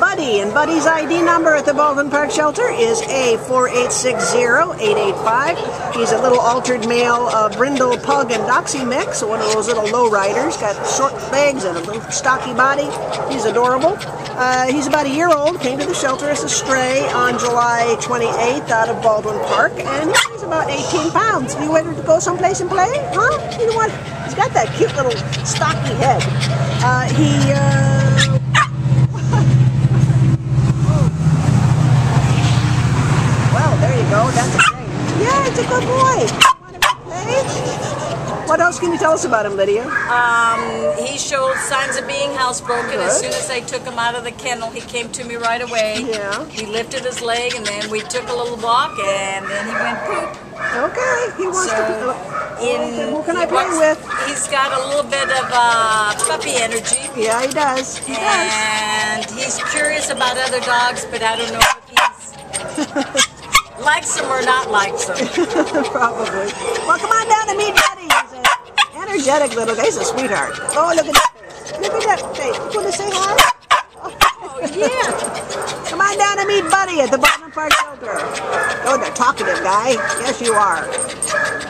Buddy, and Buddy's ID number at the Baldwin Park Shelter is A4860885. He's a little altered male brindle pug and doxy mix, one of those little lowriders. Got short legs and a little stocky body. He's adorable. He's about a year old, came to the shelter as a stray on July 28th out of Baldwin Park, and he's about 18 pounds. You ready to go someplace and play? Huh? You know what? He's got that cute little stocky head. Well, there you go. That's a thing. Yeah, it's a good boy. Want to play? What else can you tell us about him, Lydia? He showed signs of being housebroken. Good. As soon as I took him out of the kennel, he came to me right away. Yeah. He lifted his leg, and then we took a little walk, and then he went poop. Okay. He wants to. Who can I play with? He's got a little bit of puppy energy. Yeah, he does. And he's curious about other dogs, but I don't know if he likes them or not likes them. Probably. Well, come on down and meet Buddy. He's an energetic little guy. He's a sweetheart. Oh, look at that face. Look at that face. You want to say hi? Oh, yeah. Come on down and meet Buddy at the Baldwin Park Shelter. Oh, the talkative guy. Yes, you are.